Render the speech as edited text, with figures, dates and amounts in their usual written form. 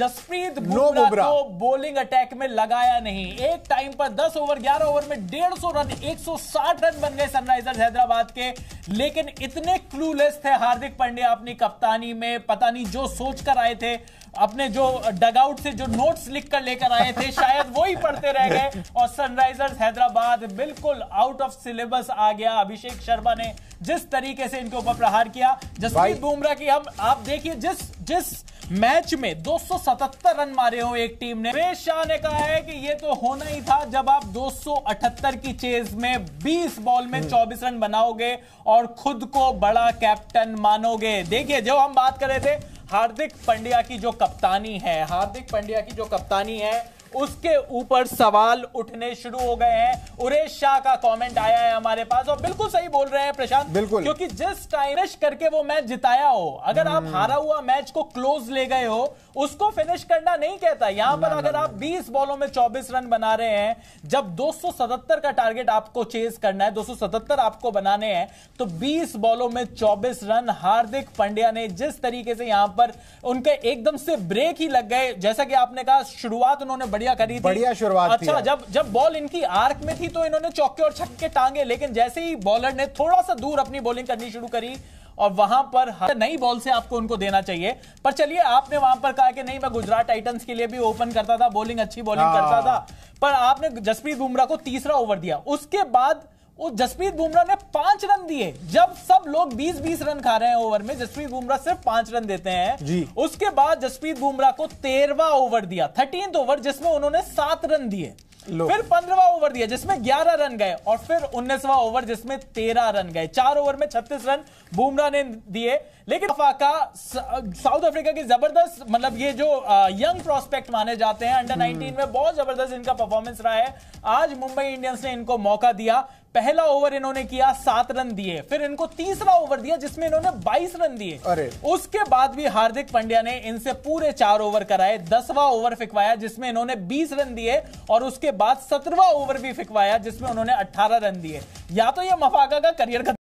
जसप्रीत बुमराह को bowling attack में लगाया नहीं। एक टाइम पर 10 ओवर 11 ओवर में 150 रन 160 रन बन गए सनराइजर्स हैदराबाद के, लेकिन इतने क्लूलेस थे हार्दिक पांड्या अपनी कप्तानी में। पता नहीं जो सोच कर आए थे, अपने जो डगआउट से जो नोट्स लिखकर लेकर आए थे शायद वही पढ़ते रह गए और सनराइजर्स हैदराबाद बिल्कुल आउट ऑफ सिलेबस आ गया। अभिषेक शर्मा ने जिस तरीके से इनके ऊपर प्रहार किया, जसप्रीत बुमराह की आप देखिए जिस मैच में 277 रन मारे हो एक टीम ने, वे शाह ने कहा है कि ये तो होना ही था। जब आप 278 की चेज में 20 बॉल में 24 रन बनाओगे और खुद को बड़ा कैप्टन मानोगे। देखिए जो हम बात कर रहे थे हार्दिक पांड्या की जो कप्तानी है, हार्दिक पांड्या की जो कप्तानी है उसके ऊपर सवाल उठने शुरू हो गए हैं। उरेश शाह का कमेंट आया है हमारे पास और बिल्कुल सही बोल रहे हैं प्रशांत, बिल्कुल, क्योंकि जिस टाइमिश करके वो मैच जिताया हो, अगर आप हारा हुआ मैच को क्लोज ले गए हो उसको फिनिश करना नहीं कहता। यहां पर अगर आप 20 बॉलों में 24 रन बना रहे हैं, जब 277 का टारगेट आपको चेज करना है, 277 आपको बनाने हैं, तो 20 बॉलों में 24 रन हार्दिक पांड्या ने जिस तरीके से, यहां पर उनके एकदम से ब्रेक ही लग गए। जैसा कि आपने कहा शुरुआत उन्होंने करी थी, बढ़िया शुरुआत, अच्छा, जब बॉल इनकी आर्क में थी तो इन्होंने चौके और छक्के टांगे, लेकिन जैसे ही बॉलर ने थोड़ा सा दूर अपनी बॉलिंग करनी शुरू करी और वहां पर हर नई बॉल से आपको उनको देना चाहिए। पर चलिए, आपने वहां पर कहा कि नहीं मैं गुजरात टाइटंस के लिए भी ओपन करता था, बॉलिंग अच्छी बॉलिंग करता था, पर आपने जसप्रीत बुमराह को तीसरा ओवर दिया। उसके बाद जसप्रीत बुमराह ने 5 रन दिए। जब सब लोग 20-20 रन खा रहे हैं ओवर में, जसप्रीत बुमराह सिर्फ 5 रन देते हैं। उसके बाद जसप्रीत बुमराह को 13वां ओवर दिया, 13th ओवर, जिसमें उन्होंने 7 रन दिए। फिर 15वां ओवर दिया जिसमें 11 रन गए और फिर 19वां ओवर जिसमें 13 रन गए। 4 ओवर में 36 रन बुमराह ने दिए। लेकिन साउथ अफ्रीका की जबरदस्त, मतलब ये जो यंग प्रोस्पेक्ट माने जाते हैं, अंडर 19 में बहुत जबरदस्त इनका परफॉर्मेंस रहा है। आज मुंबई इंडियंस ने इनको मौका दिया, पहला ओवर इन्होंने किया, 7 रन दिए, फिर इनको तीसरा ओवर दिया जिसमें इन्होंने 22 रन दिए। उसके बाद भी हार्दिक पांड्या ने इनसे पूरे 4 ओवर कराए, 10वां ओवर फिकवाया जिसमें इन्होंने 20 रन दिए और उसके बाद 17वां ओवर भी फिकवाया जिसमें उन्होंने 18 रन दिए। या तो यह मफाका का करियर